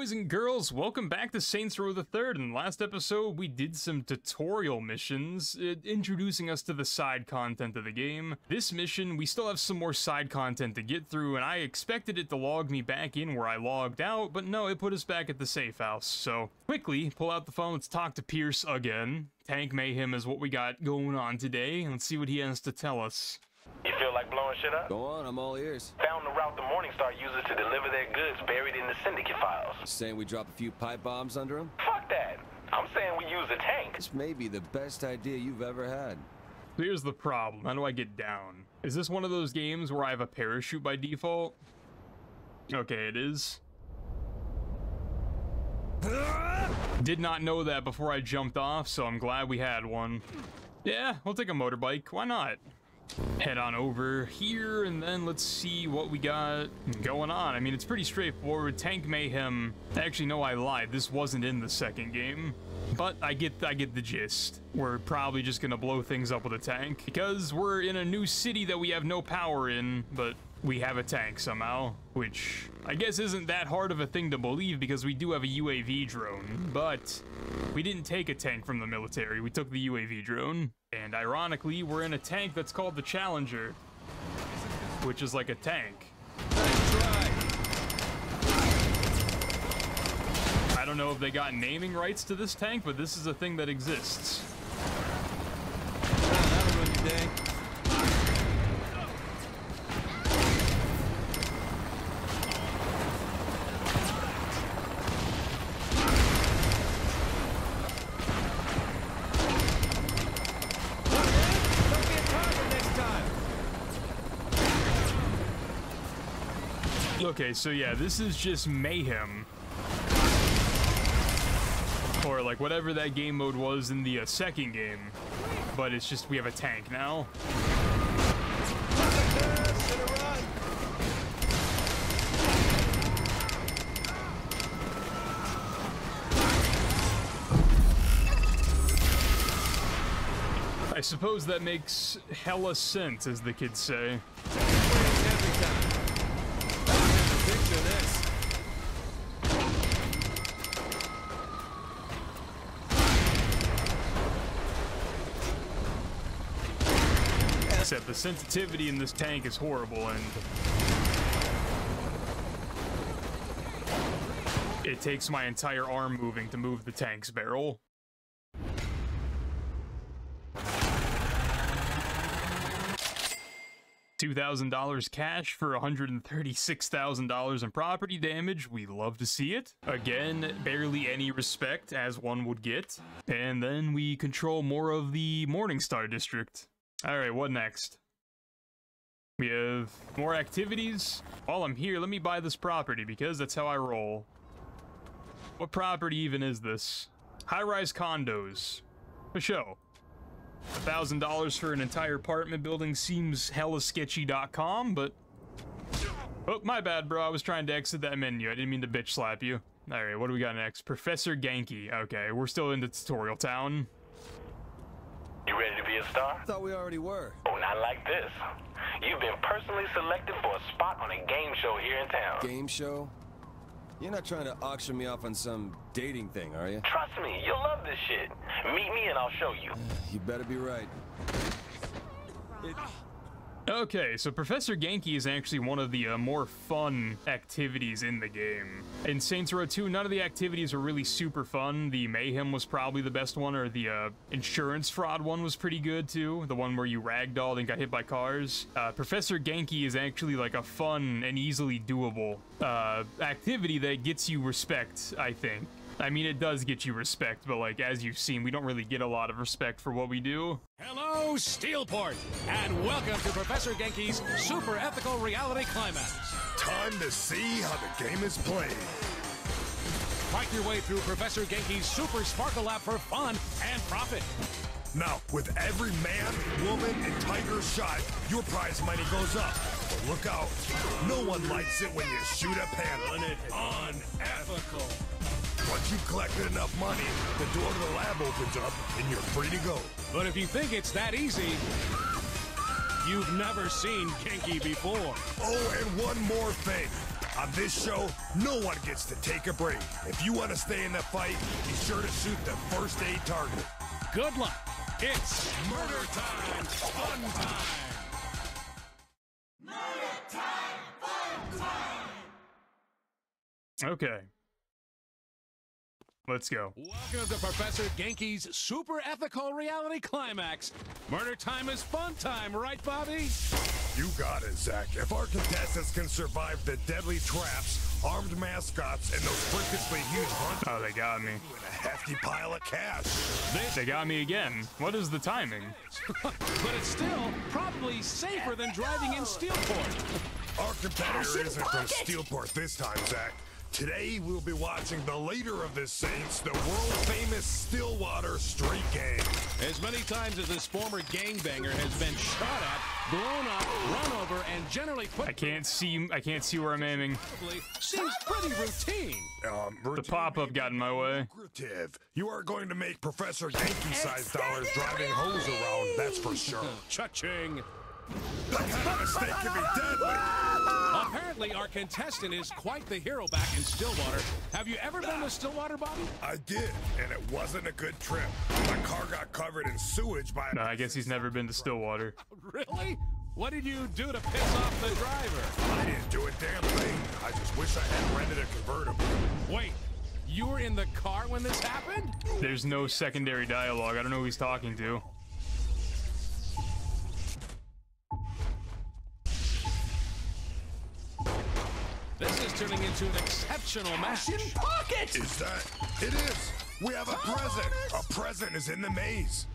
boys and girls, welcome back to Saints Row the Third. In the last episode, we did some tutorial missions, introducing us to the side content of the game. This mission, we still have some more side content to get through, and I expected it to log me back in where I logged out, but no, it put us back at the safe house. So, quickly, pull out the phone, let's talk to Pierce again. Tank Mayhem is what we got going on today. Let's see what he has to tell us. You feel like blowing shit up? Go on, I'm all ears. Found the route the Morningstar uses to deliver their goods buried in the syndicate files. You're saying we drop a few pipe bombs under them? Fuck that! I'm saying we use a tank. This may be the best idea you've ever had. Here's the problem. How do I get down? Is this one of those games where I have a parachute by default? Okay, it is. Did not know that before I jumped off, so I'm glad we had one. Yeah, we'll take a motorbike. Why not? Head on over here, and then let's see what we got going on. I mean, it's pretty straightforward. Tank Mayhem. Actually, no, I lied. This wasn't in the second game. But I get the gist. We're probably just gonna blow things up with a tank. Because we're in a new city that we have no power in, but we have a tank somehow. Which, I guess isn't that hard of a thing to believe, because we do have a UAV drone. But, we didn't take a tank from the military. We took the UAV drone. And ironically, we're in a tank that's called the Challenger, which is like a tank. I don't know if they got naming rights to this tank, but this is a thing that exists. Okay, so yeah, this is just Mayhem. Or like whatever that game mode was in the second game. But it's just, we have a tank now. I suppose that makes hella sense, as the kids say. Except the sensitivity in this tank is horrible, and it takes my entire arm moving to move the tank's barrel. $2,000 cash for $136,000 in property damage. We love to see it. Again, barely any respect as one would get. And then we control more of the Morningstar district. All right, what next? We have more activities. While I'm here, let me buy this property, because that's how I roll. What property even is this? High-rise condos. For show. $1,000 for an entire apartment building seems hella sketchy.com, but... Oh, my bad, bro. I was trying to exit that menu. I didn't mean to bitch slap you. All right, what do we got next? Professor Genki. Okay, we're still in the tutorial town. You ready to be a star? I thought we already were. Oh, not like this. You've been personally selected for a spot on a game show here in town. Game show? You're not trying to auction me off on some dating thing, are you? Trust me, you'll love this shit. Meet me and I'll show you. You better be right. Okay, so Professor Genki is actually one of the more fun activities in the game. In Saints Row 2, none of the activities were really super fun. The Mayhem was probably the best one, or the insurance fraud one was pretty good too. The one where you ragdolled and got hit by cars. Professor Genki is actually like a fun and easily doable activity that gets you respect, I think. I mean, it does get you respect, but like, as you've seen, we don't really get a lot of respect for what we do. Hello, Steelport, and welcome to Professor Genki's Super Ethical Reality Climax. Time to see how the game is played. Fight your way through Professor Genki's Super Sparkle Lab for fun and profit. Now, with every man, woman, and tiger shot, your prize money goes up. But look out, no one likes it when you shoot a panel. Unethical. Once you've collected enough money, the door to the lab opens up, and you're free to go. But if you think it's that easy, you've never seen Genki before. Oh, and one more thing. On this show, no one gets to take a break. If you want to stay in the fight, be sure to shoot the first aid target. Good luck. It's murder time, fun time. Murder time, fun time. Okay. Let's go. Welcome to Professor Genki's super ethical reality climax. Murder time is fun time, right, Bobby? You got it, Zach. If our contestants can survive the deadly traps, armed mascots, and those freakishly huge hunts... Oh, they got me. ...and a hefty pile of cash. They got me again. What is the timing? But it's still probably safer than driving in Steelport. Our competitor isn't from Steelport this time, Zach. Today, we'll be watching the leader of the Saints, the world-famous Stillwater street gang. As many times as this former gangbanger has been shot at, blown up, run over, and generally put... I can't see where I'm aiming. Seems pretty routine. The pop-up got in my way. You are going to make Professor Genki-sized dollars driving hoes around, that's for sure. Cha-ching. That kind of mistake can be deadly. Apparently, our contestant is quite the hero back in Stillwater. Have you ever been to Stillwater, Bobby? I did, and it wasn't a good trip. My car got covered in sewage by... No, I guess he's never been to Stillwater. Really? What did you do to piss off the driver? I didn't do a damn thing. I just wish I had rented a convertible. Wait, you were in the car when this happened? There's no secondary dialogue. I don't know who he's talking to. This is turning into an exceptional match. In pocket! Is that? It is. We have a present. A present is in the maze.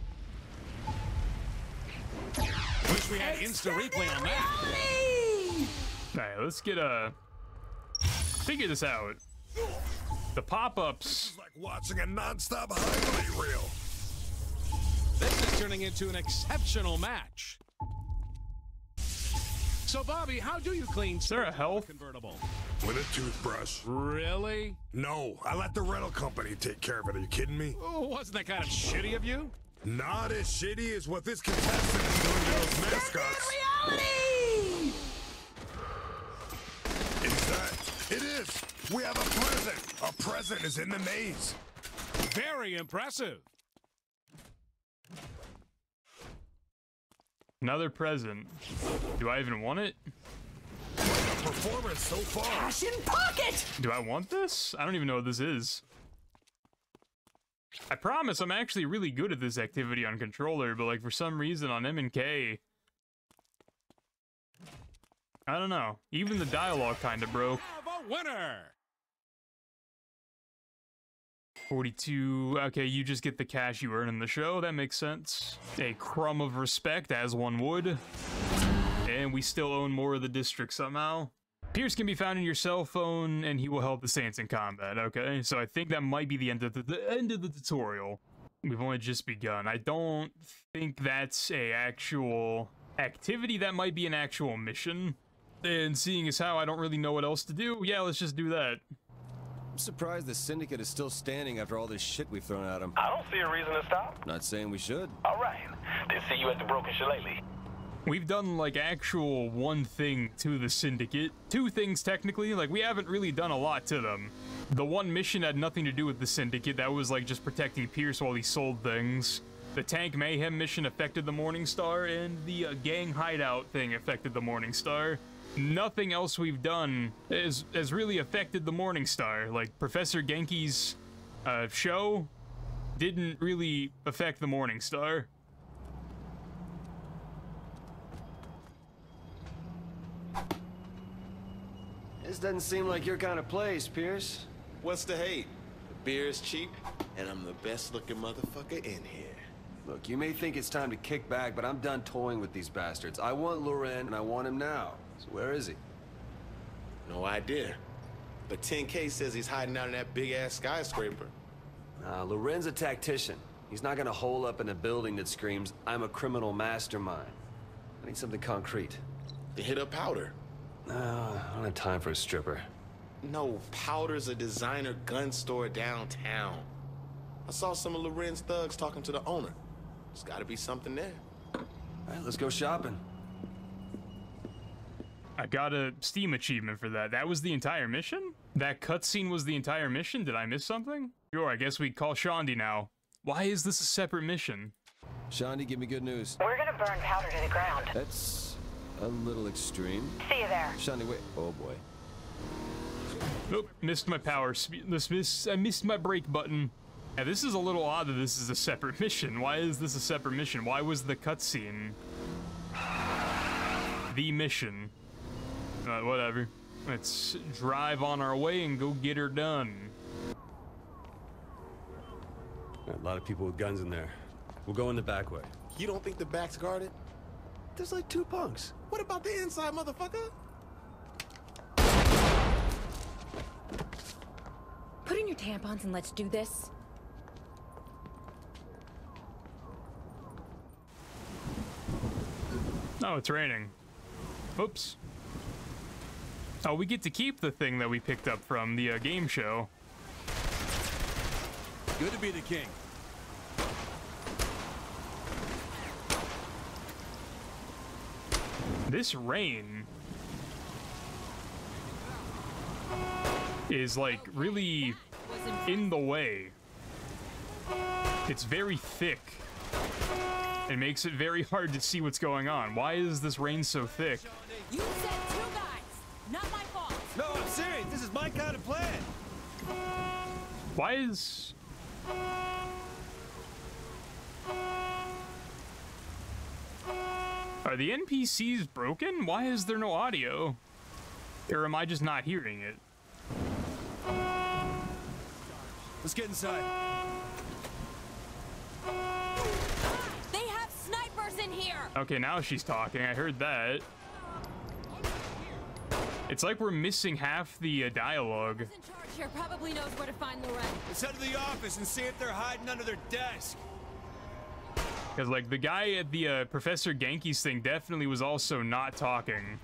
Wish we had instant replay on that. All right, let's get a figure this out. The pop-ups. It's like watching a non-stop highlight reel. This is turning into an exceptional match. So, Bobby, how do you clean convertible? With a toothbrush. Really? No, I let the rental company take care of it. Are you kidding me? Oh, wasn't that kind of shitty of you? Not as shitty as what this contestant is doing to those mascots. Reality! Is that? It is. We have a present. A present is in the maze. Very impressive. Another present. Do I even want it? Performance so far. Cash in pocket. Do I want this? I don't even know what this is. I promise I'm actually really good at this activity on controller, but like for some reason on M&K, I don't know. Even the dialogue kind of broke. We have a winner. 42. Okay, you just get the cash you earn in the show. That makes sense. A crumb of respect, as one would. And we still own more of the district somehow. Pierce can be found in your cell phone, and he will help the Saints in combat. Okay, so I think that might be the end of the end of the tutorial. We've only just begun. I don't think that's an actual activity. That might be an actual mission. And seeing as how I don't really know what else to do, yeah, let's just do that. I'm surprised the syndicate is still standing after all this shit we've thrown at them. I don't see a reason to stop. Not saying we should. All right, then see you at the broken shillelagh. We've done like actual one thing to the syndicate. Two things technically, like we haven't really done a lot to them. The one mission had nothing to do with the syndicate. That was like just protecting Pierce while he sold things. The tank mayhem mission affected the Morningstar, and the gang hideout thing affected the Morningstar. Nothing else we've done has really affected the Morningstar. Like, Professor Genki's show didn't really affect the Morningstar. This doesn't seem like your kind of place, Pierce. What's the hate? The beer is cheap, and I'm the best-looking motherfucker in here. Look, you may think it's time to kick back, but I'm done toying with these bastards. I want Loren, and I want him now. So where is he? No idea. But 10K says he's hiding out in that big-ass skyscraper. Loren's a tactician. He's not gonna hole up in a building that screams, I'm a criminal mastermind. I need something concrete. They hit up Powder. No, I don't have time for a stripper. No, Powder's a designer gun store downtown. I saw some of Loren's thugs talking to the owner. There's gotta be something there. All right, let's go shopping. I got a Steam achievement for that. That was the entire mission? That cutscene was the entire mission? Did I miss something? Sure, I guess we call Shondi now. Why is this a separate mission? Shondi, give me good news. We're gonna burn powder to the ground. That's a little extreme. See you there. Shondi, wait. Oh boy. Nope, missed my power. I missed my brake button. Yeah, this is a little odd that this is a separate mission. Why is this a separate mission? Why was the cutscene the mission? Whatever. Let's drive on our way and go get her done. A lot of people with guns in there. We'll go in the back way. You don't think the back's guarded? There's like two punks. What about the inside, motherfucker? Put in your tampons and let's do this. Oh, it's raining. Oops. Oh, we get to keep the thing that we picked up from the game show. Good to be the king. This rain is like really in the way. It's very thick. It makes it very hard to see what's going on. Why is this rain so thick? You said two guys, not my fault. No, I'm serious. This is my kind of plan. Why is... Are the NPCs broken? Why is there no audio? Or am I just not hearing it? Let's get inside. They have snipers in here. Okay, now she's talking. I heard that. It's like we're missing half the dialogue. Who's in charge here probably knows where to find Loren. Let's head to the office and see if they're hiding under their desk. Because, like, the guy at the Professor Genki's thing definitely was also not talking.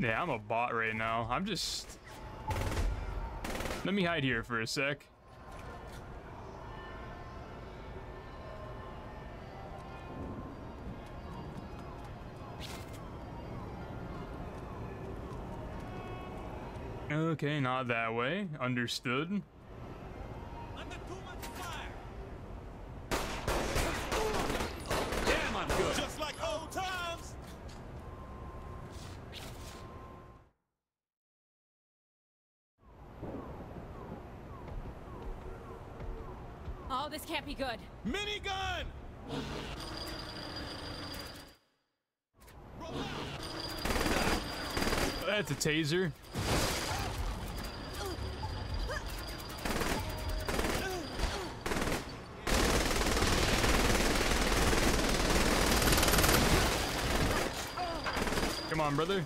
Yeah, I'm a bot right now. I'm just... Let me hide here for a sec. Okay, not that way. Understood. Under too much fire. Damn, I'm good. Just like old times. Oh, this can't be good. Minigun. Roll out. That's a taser. Come on, brother.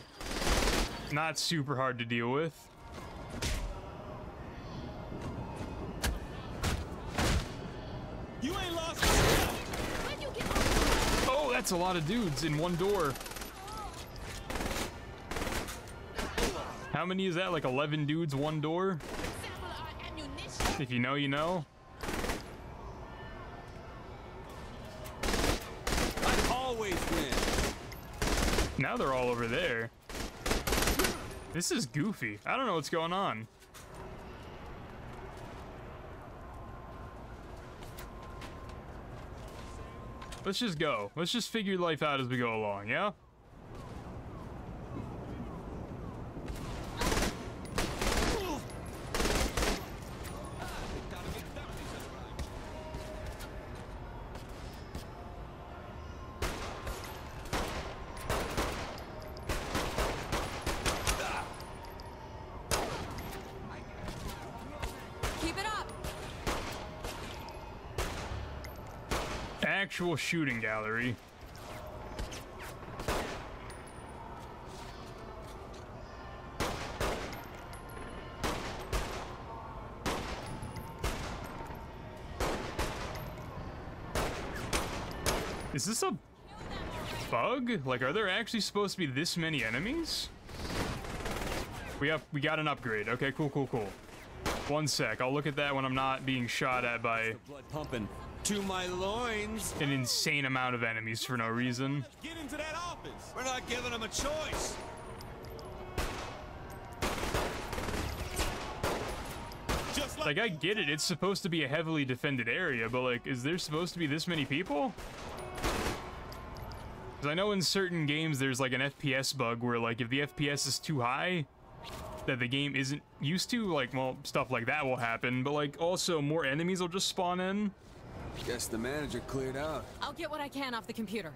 Not super hard to deal with. You ain't lost. Oh, that's a lot of dudes in one door. How many is that? Like 11 dudes, one door? If you know, you know. I always win. Now they're all over there. This is goofy. I don't know what's going on. Let's just go. Let's just figure life out as we go along, yeah? Actual shooting gallery. Is this a bug? Like, are there actually supposed to be this many enemies? We got an upgrade. Okay, cool. One sec, I'll look at that when I'm not being shot at by blood pumping to my loins. An insane amount of enemies for no reason. Get into that office. We're not giving them a choice. Like, I get it, it's supposed to be a heavily defended area, but like, is there supposed to be this many people? Because I know in certain games there's like an FPS bug where like if the FPS is too high that the game isn't used to, like, well, stuff like that will happen, but like also more enemies will just spawn in. Guess the manager cleared out. I'll get what I can off the computer.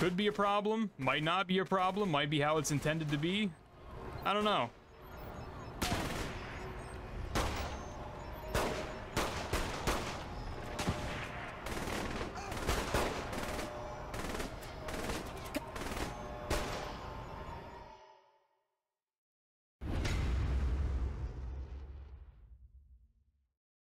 Could be a problem, might not be a problem, might be how it's intended to be. I don't know.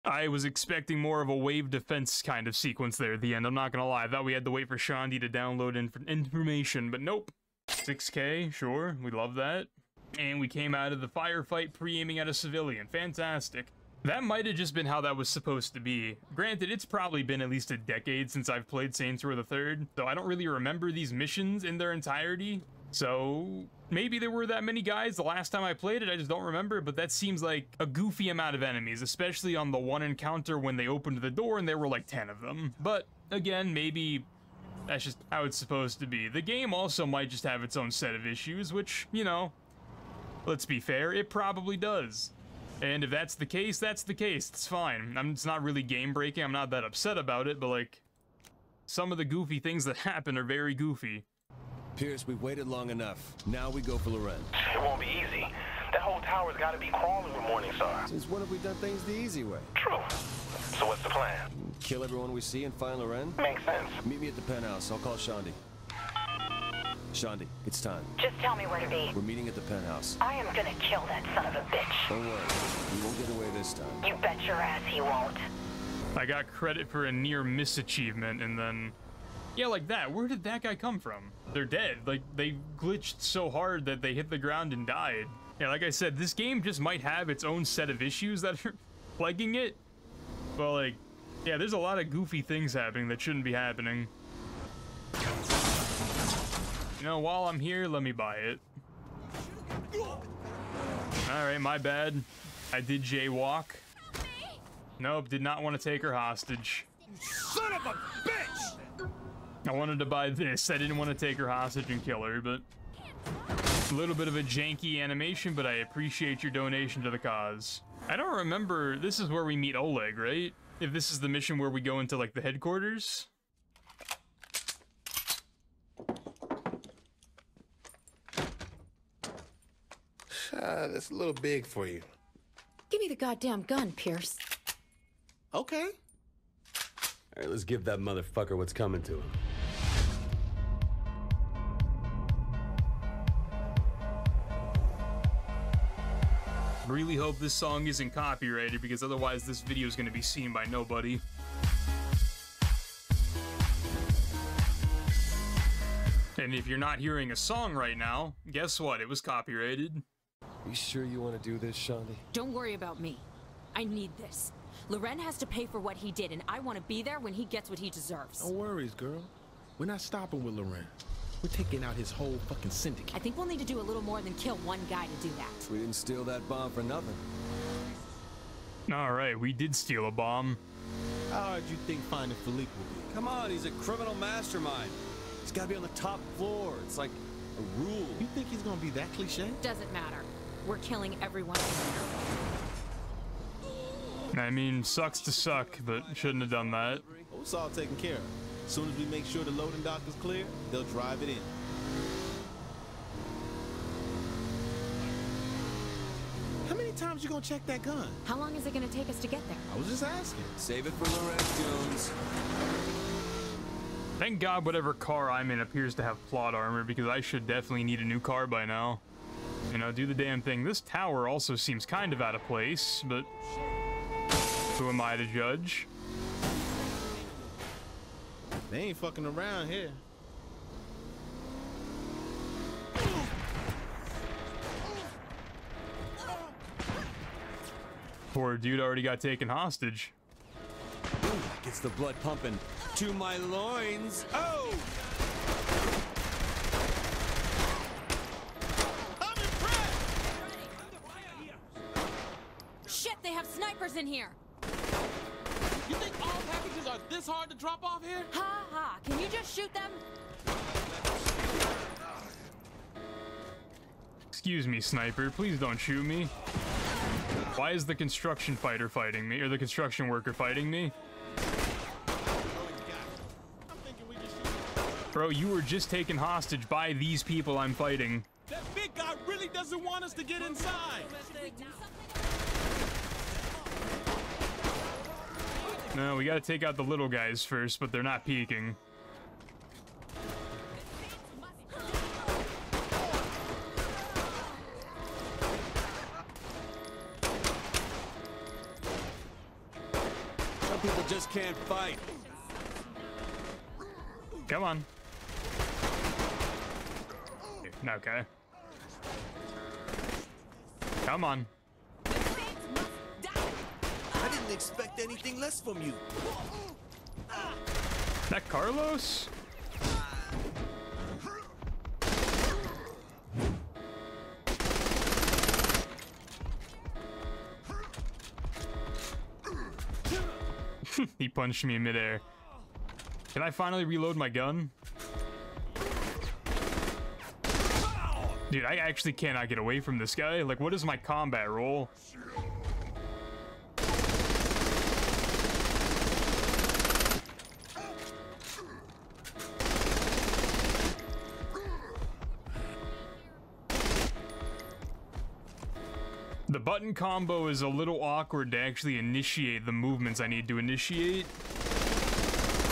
I was expecting more of a wave defense kind of sequence there at the end. I'm not gonna lie. I thought we had to wait for Shandi to download information, but nope. 6K, sure, we love that. And we came out of the firefight pre-aiming at a civilian. Fantastic. That might have just been how that was supposed to be. Granted, it's probably been at least a decade since I've played Saints Row the Third, so I don't really remember these missions in their entirety. So maybe there were that many guys the last time I played it, I just don't remember, but that seems like a goofy amount of enemies, especially on the one encounter when they opened the door and there were like 10 of them. But again, maybe that's just how it's supposed to be. The game also might just have its own set of issues, which, you know, let's be fair, it probably does. And if that's the case, that's the case. It's fine. It's not really game breaking. I'm not that upset about it, but like some of the goofy things that happen are very goofy. Pierce, we waited long enough. Now we go for Loren. It won't be easy. That whole tower's got to be crawling with Morningstar. Since when have we done things the easy way? True. So what's the plan? Kill everyone we see and find Loren? Makes sense. Meet me at the penthouse. I'll call Shandi. Shandi, it's time. Just tell me where to be. We're meeting at the penthouse. I am gonna kill that son of a bitch. Don't worry. He won't get away this time. You bet your ass he won't. I got credit for a near miss achievement and then... Yeah, like that. Where did that guy come from? They're dead. Like, they glitched so hard that they hit the ground and died. Yeah, like I said, this game just might have its own set of issues that are plaguing it. But, like, yeah, there's a lot of goofy things happening that shouldn't be happening. You know, while I'm here, let me buy it. Alright, my bad. I did jaywalk. Nope, did not want to take her hostage. Son of a bitch! I wanted to buy this. I didn't want to take her hostage and kill her, but... A little bit of a janky animation, but I appreciate your donation to the cause. I don't remember... This is where we meet Oleg, right? If this is the mission where we go into, like, the headquarters? That's a little big for you. Give me the goddamn gun, Pierce. Okay. All right, let's give that motherfucker what's coming to him. Really hope this song isn't copyrighted, because otherwise this video is going to be seen by nobody. And if you're not hearing a song right now, guess what? It was copyrighted. You sure you want to do this, Shandi? Don't worry about me. I need this. Loren has to pay for what he did, and I want to be there when he gets what he deserves. No worries, girl. We're not stopping with Loren. We're taking out his whole fucking syndicate. I think we'll need to do a little more than kill one guy to do that. We didn't steal that bomb for nothing. All right, we did steal a bomb. How hard do you think finding Philippe will be? Come on, he's a criminal mastermind. He's got to be on the top floor. It's like a rule. You think he's going to be that cliche? Doesn't matter. We're killing everyone. I mean, sucks to suck, but shouldn't have done that. It's all taken care of. As soon as we make sure the loading dock is clear, they'll drive it in. How many times you gonna check that gun? How long is it gonna take us to get there? I was just asking. Save it for Lorette Jones. Thank God whatever car I'm in appears to have plot armor, because I should definitely need a new car by now. You know, do the damn thing. This tower also seems kind of out of place, but... Who am I to judge? They ain't fucking around here. poor dude already got taken hostage. Gets the blood pumping to my loins. Oh! I'm impressed! Shit, they have snipers in here. You think all packages are this hard to drop off here? Ha ha, can you just shoot them? Excuse me, sniper, please don't shoot me. Why is the construction fighter fighting me, or the construction worker fighting me? Bro, you were just taken hostage by these people I'm fighting. That big guy really doesn't want us to get inside. No, we gotta take out the little guys first, but they're not peeking. Some people just can't fight. Come on. Okay. Come on. I didn't expect anything less from you. That Carlos? He punched me in midair. Can I finally reload my gun? Dude, I actually cannot get away from this guy. Like, what is my combat role? The button combo is a little awkward to actually initiate the movements I need to initiate.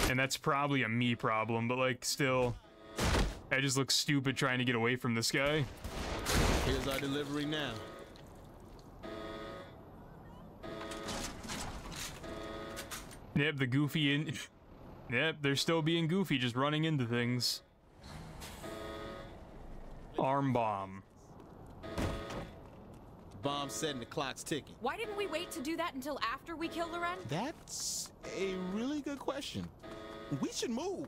And that's probably a me problem, but like, still, I just look stupid trying to get away from this guy. Here's our delivery now. Yep, the goofy in. Yep, they're still being goofy, just running into things. Arm bomb. Bomb setting, the clock's ticking. Why didn't we wait to do that until after we killed Loren? That's a really good question. We should move.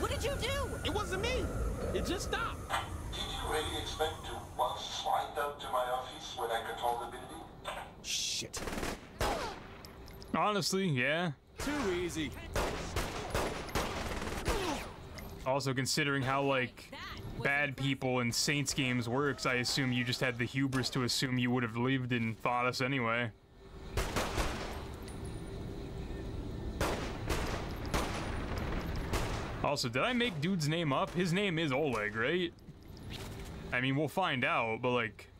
What did you do? It wasn't me. It just stopped. Did you really expect to walk slide up to my office when I control the building? Shit. Honestly, yeah. Too easy. Also, considering how, like, bad people in Saints games works, I assume you just had the hubris to assume you would have lived and fought us anyway. Also, did I make dude's name up? His name is Oleg, right? I mean, we'll find out, but like...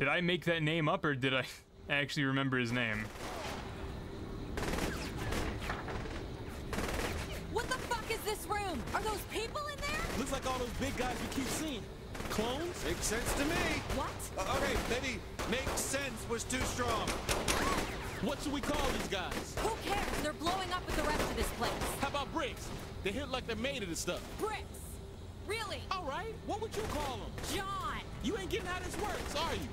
Did I make that name up, or did I actually remember his name? What the fuck is this room? Are those people in there? Looks like all those big guys we keep seeing. Clones? Makes sense to me. What? Okay, maybe makes sense was too strong. What should we call these guys? Who cares? They're blowing up with the rest of this place. How about bricks? They hit like they're made of this stuff. Bricks? Really? All right. What would you call them? John. You ain't getting how this works, are you?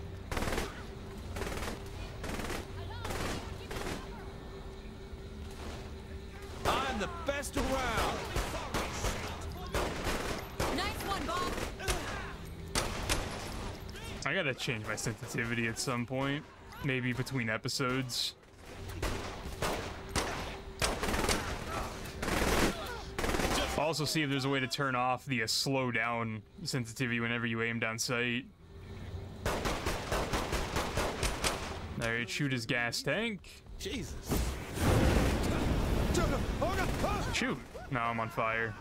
I'm the best around. Nice one, Bob. I gotta change my sensitivity at some point. Maybe between episodes. Also see if there's a way to turn off the slow down sensitivity whenever you aim down sight. Alright, shoot his gas tank. Jesus. Shoot. Now I'm on fire.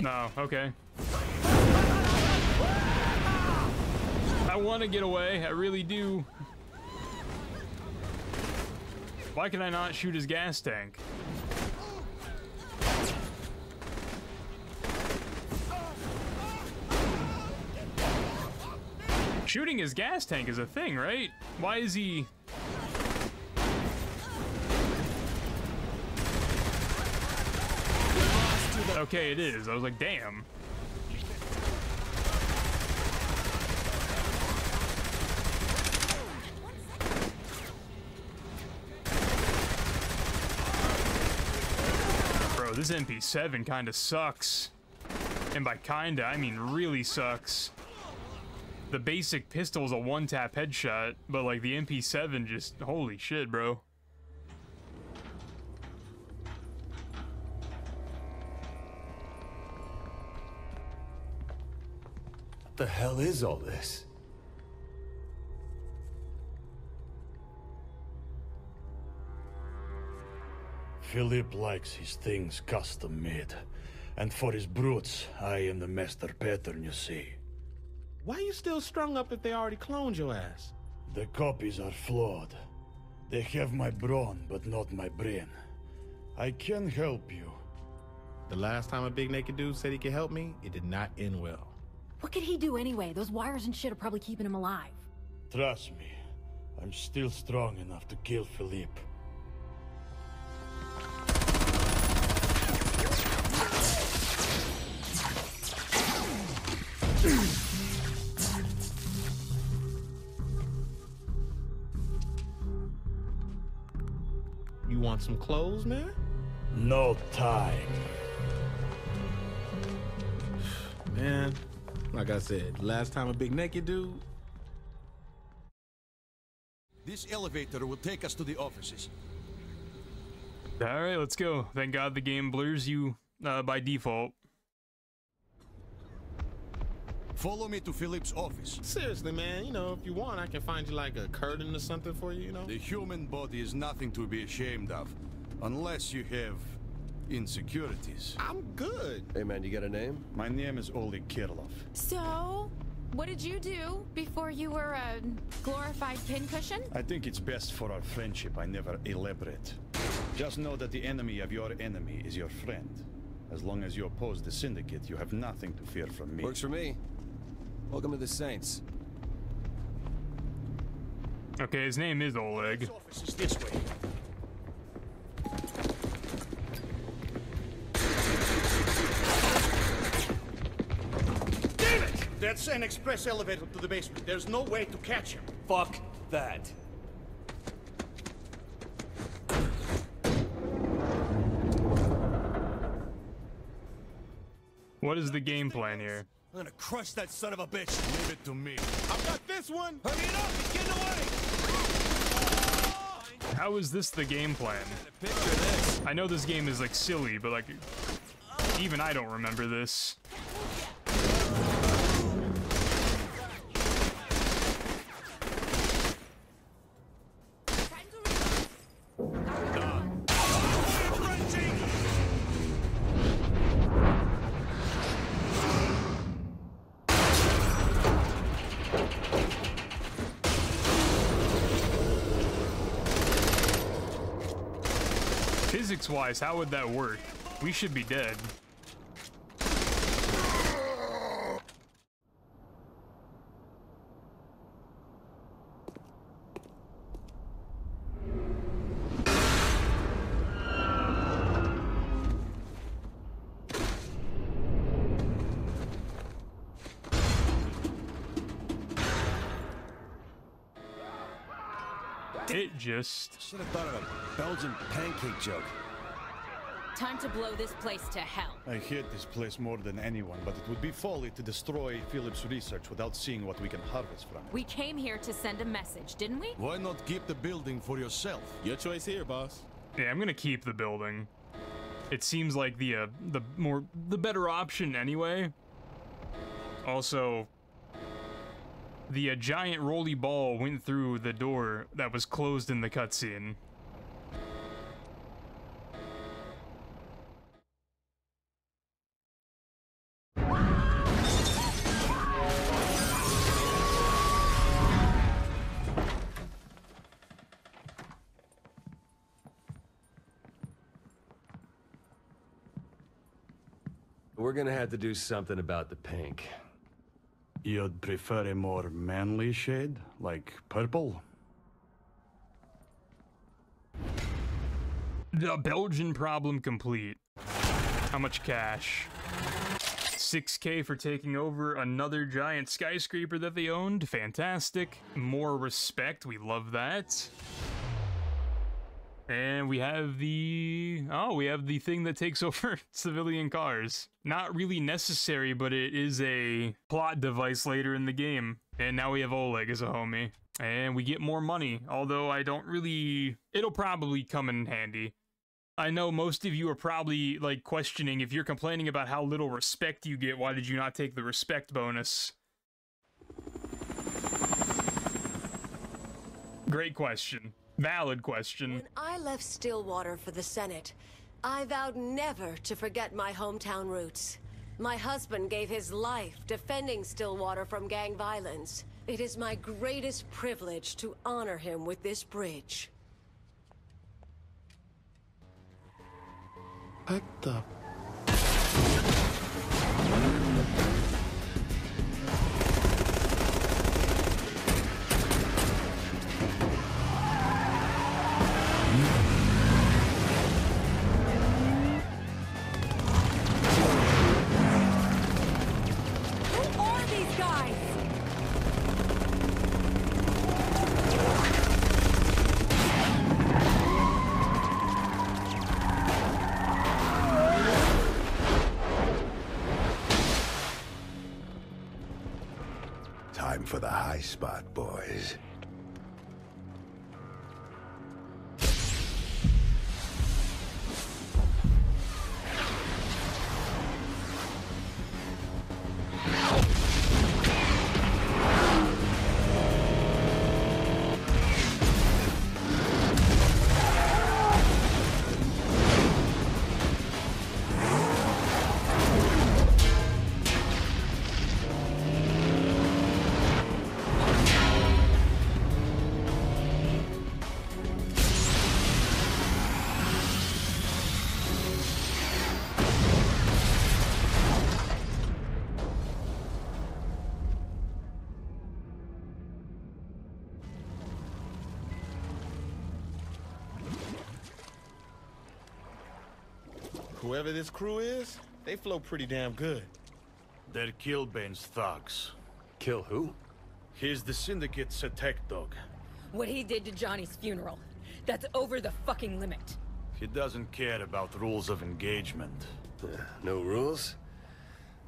No, okay. I want to get away. I really do. Why can I not shoot his gas tank? Shooting his gas tank is a thing, right? Why is he... Okay, it is. I was like, damn. Bro, this MP7 kinda sucks. And by kinda, I mean really sucks. The basic pistol's a one-tap headshot, but like the MP7 just, holy shit, bro. What the hell is all this? Philippe likes his things custom made. And for his brutes, I am the master pattern, you see. Why are you still strung up if they already cloned your ass? The copies are flawed. They have my brawn, but not my brain. I can help you. The last time a big naked dude said he could help me, it did not end well. What could he do anyway? Those wires and shit are probably keeping him alive. Trust me, I'm still strong enough to kill Philippe. You want some clothes, man? No time. Man. Like I said, last time a big naked dude. This elevator will take us to the offices. All right, let's go. Thank God the game blurs you by default. Follow me to Philip's office. Seriously, man, you know, if you want, I can find you like a curtain or something for you, you know? The human body is nothing to be ashamed of, unless you have insecurities. I'm good. Hey man, you got a name? My name is Oleg Kirloff. So, what did you do before you were a glorified pincushion? I think it's best for our friendship I never elaborate. Just know that the enemy of your enemy is your friend. As long as you oppose the syndicate, you have nothing to fear from me. Works for me. Welcome to the Saints. Okay, his name is Oleg. His office is this way. That's an express elevator to the basement. There's no way to catch him. Fuck that. What is the game plan here? I'm gonna crush that son of a bitch. Leave it to me. I've got this one. Hurry it up. It's getting away. How is this the game plan? I know this game is like silly, but like even I don't remember this. Physics-wise, how would that work? We should be dead. It just... should have thought of a Belgian pancake joke. Time to blow this place to hell. I hate this place more than anyone, but it would be folly to destroy Philip's research without seeing what we can harvest from it. We came here to send a message, didn't we? Why not keep the building for yourself? Your choice here, boss. Yeah, I'm gonna keep the building. It seems like the better option anyway. Also, the giant rolly ball went through the door that was closed in the cutscene. We're gonna have to do something about the pink. You'd prefer a more manly shade, like purple? The Belgian problem complete. How much cash? 6K for taking over another giant skyscraper that they owned. Fantastic. More respect. We love that. And we have the... oh, we have the thing that takes over civilian cars. Not really necessary, but it is a plot device later in the game. And now we have Oleg as a homie. And we get more money, although I don't really... it'll probably come in handy. I know most of you are probably, like, questioning if you're complaining about how little respect you get, why did you not take the respect bonus? Great question. Valid question. When I left Stillwater for the Senate, I vowed never to forget my hometown roots. My husband gave his life defending Stillwater from gang violence. It is my greatest privilege to honor him with this bridge. Packed up. For the high spot, boys. Whoever this crew is, they flow pretty damn good. They're Kilbane's thugs. Kill who? He's the Syndicate's attack dog. What he did to Johnny's funeral, that's over the fucking limit. He doesn't care about rules of engagement. No rules?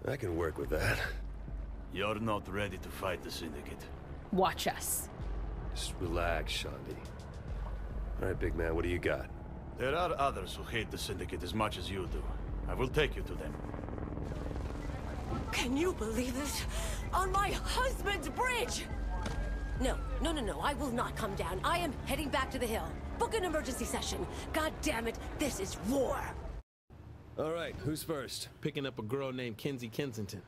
I can work with that. You're not ready to fight the Syndicate. Watch us. Just relax, Shandi. All right, big man, what do you got? There are others who hate the Syndicate as much as you do. I will take you to them. Can you believe this? On my husband's bridge! No, I will not come down. I am heading back to the hill. Book an emergency session. God damn it, this is war! Alright, who's first? Picking up a girl named Kinzie Kensington.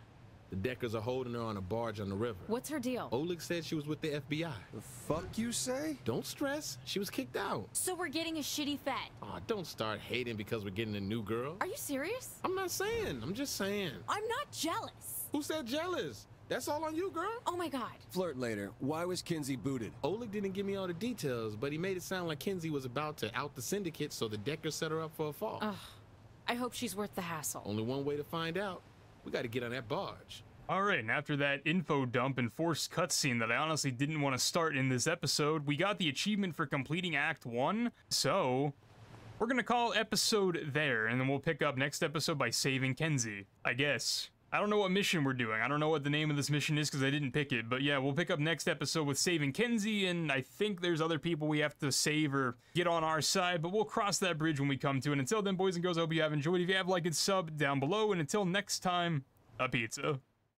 The Deckers are holding her on a barge on the river. What's her deal? Oleg said she was with the FBI. The fuck you say? Don't stress. She was kicked out. So we're getting a shitty fat. Aw, don't start hating because we're getting a new girl. Are you serious? I'm not saying. I'm just saying. I'm not jealous. Who said jealous? That's all on you, girl. Oh my god. Flirt later. Why was Kinzie booted? Oleg didn't give me all the details, but he made it sound like Kinzie was about to out the Syndicate, so the Deckers set her up for a fall. Ugh. I hope she's worth the hassle. Only one way to find out. We gotta get on that barge. Alright, and after that info dump and forced cutscene that I honestly didn't want to start in this episode, we got the achievement for completing Act 1, so... we're gonna call episode there, and then we'll pick up next episode by saving Kinzie, I guess. I don't know what mission we're doing, I don't know what the name of this mission is because I didn't pick it, but yeah, we'll pick up next episode with saving Kinzie, and I think there's other people we have to save or get on our side, but we'll cross that bridge when we come to it. Until then, boys and girls, I hope you have enjoyed. If you have, like and sub down below, and until next time, a pizza.